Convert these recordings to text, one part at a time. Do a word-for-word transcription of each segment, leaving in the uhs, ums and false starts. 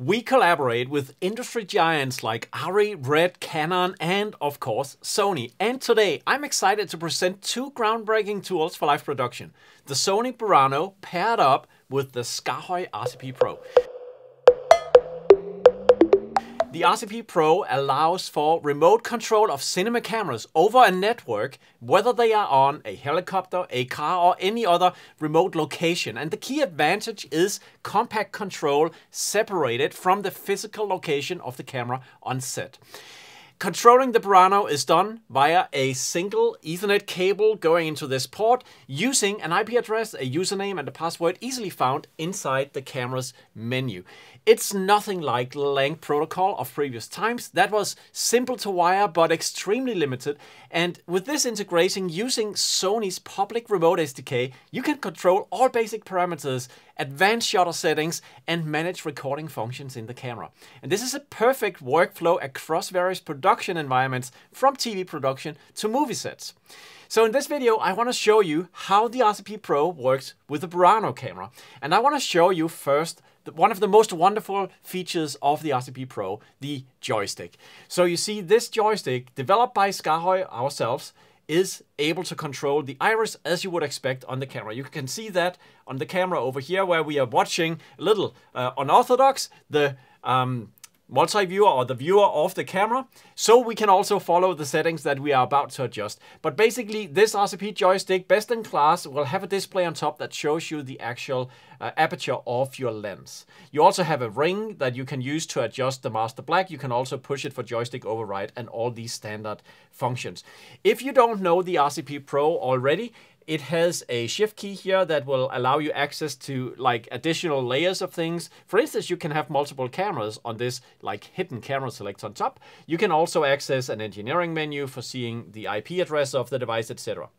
We collaborate with industry giants like Arri, Red, Canon, and of course Sony. And today I'm excited to present two groundbreaking tools for live production. The Sony Burano paired up with the Skaarhoj R C P Pro. The R C P Pro allows for remote control of cinema cameras over a network, whether they are on a helicopter, a car, or any other remote location. And the key advantage is compact control separated from the physical location of the camera on set. Controlling the Burano is done via a single Ethernet cable going into this port using an I P address, a username, and a password easily found inside the camera's menu. It's nothing like LAN protocol of previous times. That was simple to wire but extremely limited. And with this integration using Sony's public remote S D K, you can control all basic parameters, advanced shutter settings, and manage recording functions in the camera. And this is a perfect workflow across various production production environments, from T V production to movie sets. So in this video, I want to show you how the R C P Pro works with the Burano camera. And I want to show you first one of the most wonderful features of the R C P Pro, the joystick. So you see this joystick, developed by Skaarhoj ourselves, is able to control the iris as you would expect on the camera. You can see that on the camera over here where we are watching a little uh, unorthodox, the um, multi-viewer or the viewer of the camera, so we can also follow the settings that we are about to adjust. But basically this R C P joystick, best in class, will have a display on top that shows you the actual uh, aperture of your lens. You also have a ring that you can use to adjust the master black. You can also push it for joystick override and all these standard functions. If you don't know the R C P Pro already, it has a shift key here that will allow you access to like additional layers of things. For instance, you can have multiple cameras on this like hidden camera select on top. You can also access an engineering menu for seeing the I P address of the device, et cetera.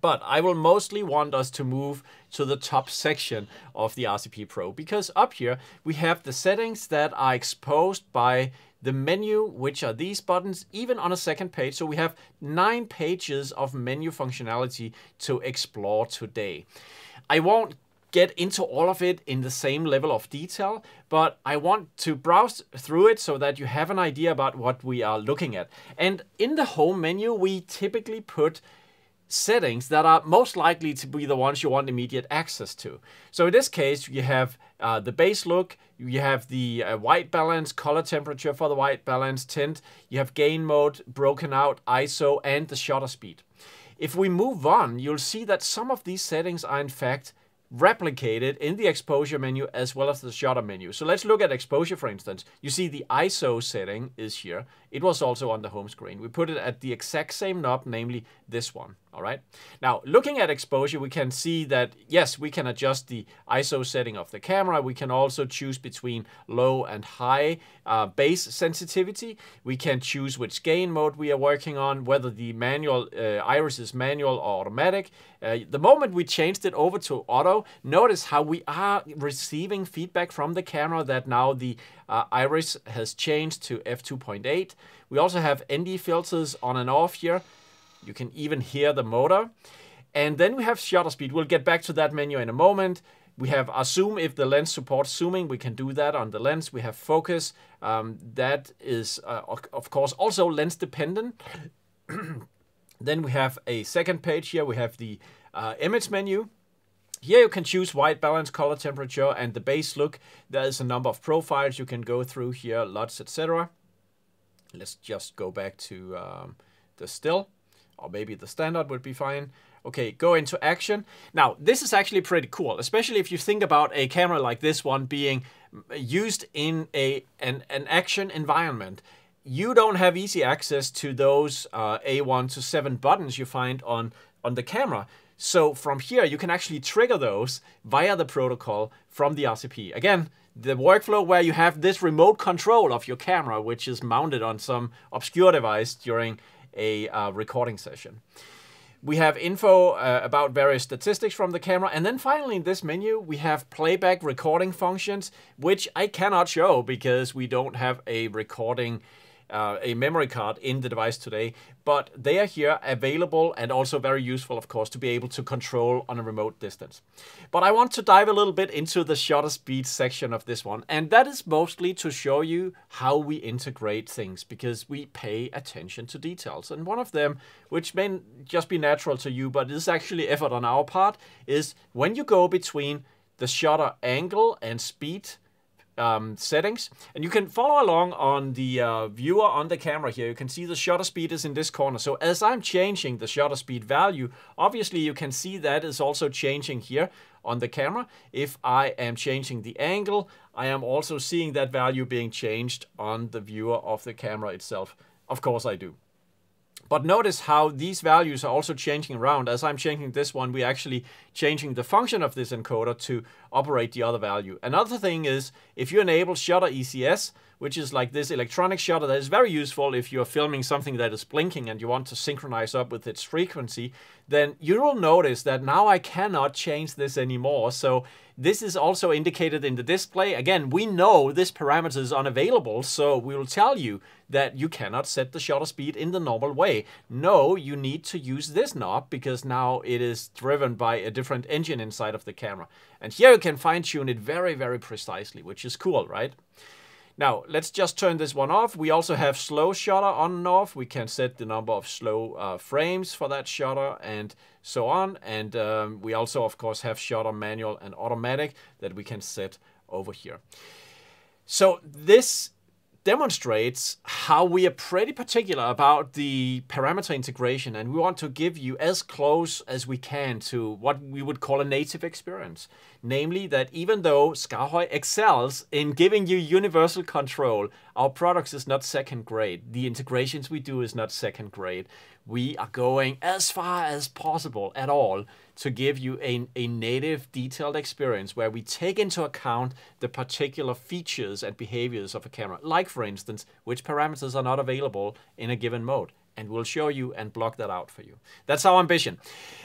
But I will mostly want us to move to the top section of the R C P Pro, because up here we have the settings that are exposed by the menu, which are these buttons, even on a second page. So we have nine pages of menu functionality to explore today. I won't get into all of it in the same level of detail, but I want to browse through it so that you have an idea about what we are looking at. And in the home menu, we typically put settings that are most likely to be the ones you want immediate access to. So in this case, you have uh, the base look, you have the uh, white balance, color temperature for the white balance, tint, you have gain mode, broken out, I S O, and the shutter speed. If we move on, you'll see that some of these settings are in fact replicated in the exposure menu as well as the shutter menu. So let's look at exposure, for instance. You see the I S O setting is here. It was also on the home screen. We put it at the exact same knob, namely this one. All right. Now, looking at exposure, we can see that, yes, we can adjust the I S O setting of the camera. We can also choose between low and high uh, base sensitivity. We can choose which gain mode we are working on, whether the manual uh, iris is manual or automatic. Uh, the moment we changed it over to auto, notice how we are receiving feedback from the camera that now the uh, iris has changed to f two point eight. We also have N D filters on and off here. You can even hear the motor. And then we have shutter speed. We'll get back to that menu in a moment. We have our zoom. If the lens supports zooming, we can do that on the lens. We have focus. Um, that is, uh, of course, also lens dependent. Then we have a second page here. We have the uh, image menu. Here you can choose white balance, color temperature, and the base look. There's a number of profiles you can go through here, L U Ts, et cetera. Let's just go back to um, the still. Or maybe the standard would be fine. Okay, go into action. Now, this is actually pretty cool, especially if you think about a camera like this one being used in a, an, an action environment. You don't have easy access to those uh, A one to seven buttons you find on, on the camera. So from here, you can actually trigger those via the protocol from the R C P. Again, the workflow where you have this remote control of your camera, which is mounted on some obscure device during a uh, recording session. We have info uh, about various statistics from the camera. And then finally in this menu, we have playback recording functions, which I cannot show because we don't have a recording uh, a memory card in the device today, but they are here available and also very useful, of course, to be able to control on a remote distance. But I want to dive a little bit into the shutter speed section of this one, and that is mostly to show you how we integrate things, because we pay attention to details. And one of them, which may just be natural to you, but is actually effort on our part, is when you go between the shutter angle and speed um, settings, and you can follow along on the uh, viewer on the camera here, you can see the shutter speed is in this corner. So as I'm changing the shutter speed value, obviously you can see that is also changing here on the camera. If I am changing the angle, I am also seeing that value being changed on the viewer of the camera itself. Of course I do. But notice how these values are also changing around. As I'm changing this one, we're actually changing the function of this encoder to operate the other value. Another thing is, if you enable shutter E C S, which is like this electronic shutter that is very useful if you're filming something that is blinking and you want to synchronize up with its frequency, then you will notice that now I cannot change this anymore. So this is also indicated in the display. Again, we know this parameter is unavailable, so we will tell you that you cannot set the shutter speed in the normal way. No, you need to use this knob because now it is driven by a different engine inside of the camera. And here you can fine-tune it very, very precisely, which is cool, right? Now, let's just turn this one off. We also have slow shutter on and off. We can set the number of slow uh, frames for that shutter and so on. And um, we also, of course, have shutter manual and automatic that we can set over here. So this demonstrates how we are pretty particular about the parameter integration, and we want to give you as close as we can to what we would call a native experience. Namely that even though Skaarhoj excels in giving you universal control, our products is not second grade. The integrations we do is not second grade. We are going as far as possible at all to give you a, a native detailed experience where we take into account the particular features and behaviors of a camera. Like, for instance, which parameters are not available in a given mode. And we'll show you and block that out for you. That's our ambition.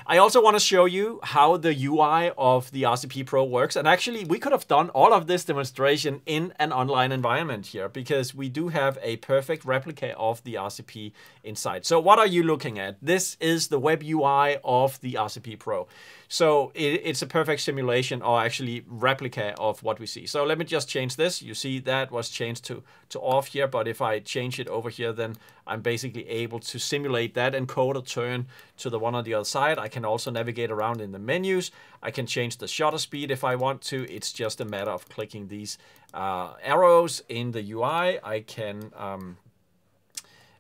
I also want to show you how the U I of the R C P Pro works. And actually, we could have done all of this demonstration in an online environment here, because we do have a perfect replica of the R C P inside. So what are you looking at? This is the web U I of the R C P Pro. So it, it's a perfect simulation, or actually replica, of what we see. So let me just change this. You see that was changed to, to off here. But if I change it over here, then I'm basically able to simulate that encoder turn to the one on the other side. I can also navigate around in the menus. I can change the shutter speed if I want to. It's just a matter of clicking these uh, arrows in the U I. I can um,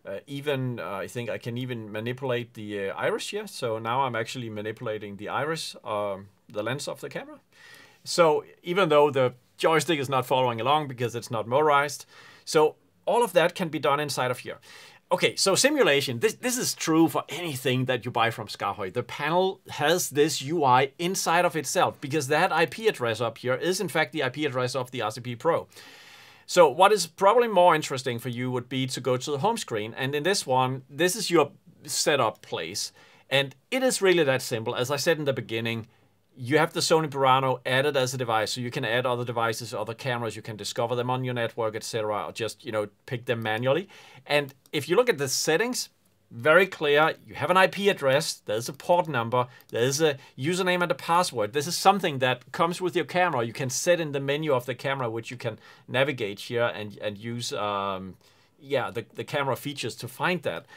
uh, even, uh, I think I can even manipulate the uh, iris here. So now I'm actually manipulating the iris, um, the lens of the camera. So even though the joystick is not following along because it's not motorized. So all of that can be done inside of here. Okay, so simulation, this, this is true for anything that you buy from Skaarhoj. The panel has this U I inside of itself, because that I P address up here is in fact the I P address of the R C P Pro. So what is probably more interesting for you would be to go to the home screen, and in this one, this is your setup place. And it is really that simple. As I said in the beginning, you have the Sony Burano added as a device, so you can add other devices, other cameras, you can discover them on your network, et cetera, or just, you know, pick them manually. And if you look at the settings, very clear, you have an I P address, there's a port number, there's a username and a password. This is something that comes with your camera. You can set in the menu of the camera, which you can navigate here and, and use um, yeah, the, the camera features to find that.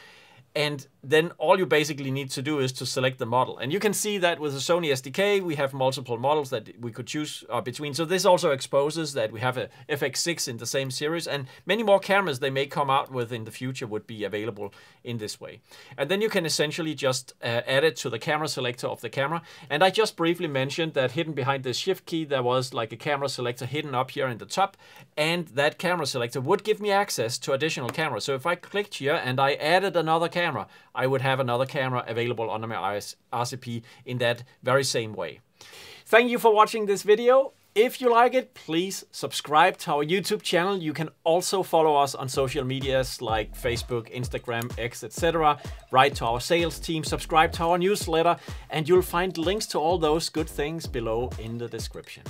And then all you basically need to do is to select the model. And you can see that with the Sony S D K, we have multiple models that we could choose uh, between. So this also exposes that we have a F X six in the same series, and many more cameras they may come out with in the future would be available in this way. And then you can essentially just uh, add it to the camera selector of the camera. And I just briefly mentioned that hidden behind the shift key, there was like a camera selector hidden up here in the top. And that camera selector would give me access to additional cameras. So if I clicked here and I added another camera, Camera, I would have another camera available on my R C P in that very same way. Thank you for watching this video. If you like it, please subscribe to our YouTube channel. You can also follow us on social medias like Facebook, Instagram, X, et cetera. Write to our sales team, subscribe to our newsletter, and you'll find links to all those good things below in the description.